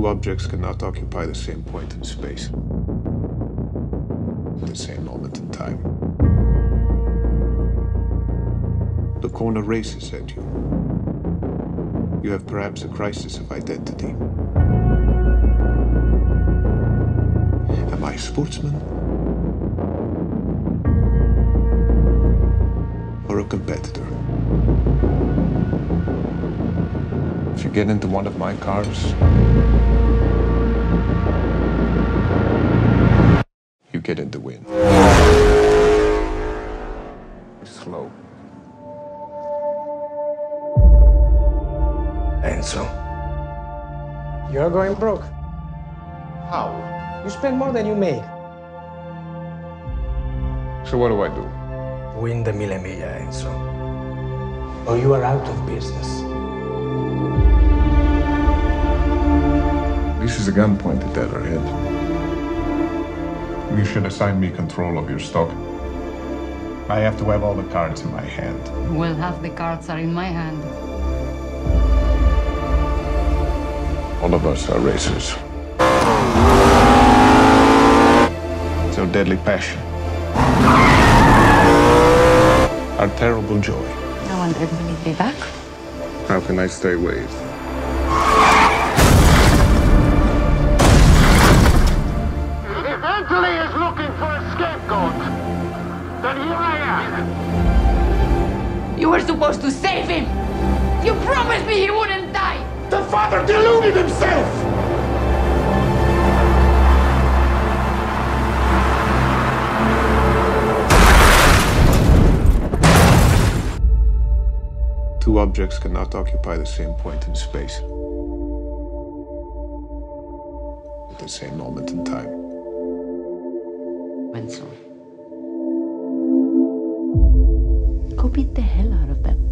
two objects cannot occupy the same point in space at the same moment in time. The corner races at you. You have perhaps a crisis of identity. Am I a sportsman? Or a competitor? If you get into one of my cars, you get in the wind. Slow. Enzo, you're going broke. How? You spend more than you make. So what do I do? Win the Mille Miglia, Enzo. Or you are out of business. This is a gun pointed at our head. You should assign me control of your stock. I have to have all the cards in my hand. Well, half the cards are in my hand. All of us are racers. It's our deadly passion. Our terrible joy. I wonder if we need to be back. How can I stay awake? Italy is looking for a scapegoat. Then here I am. You were supposed to save him. You promised me he wouldn't die. The father deluded himself. Two objects cannot occupy the same point in space at the same moment in time. Benson, go beat the hell out of that.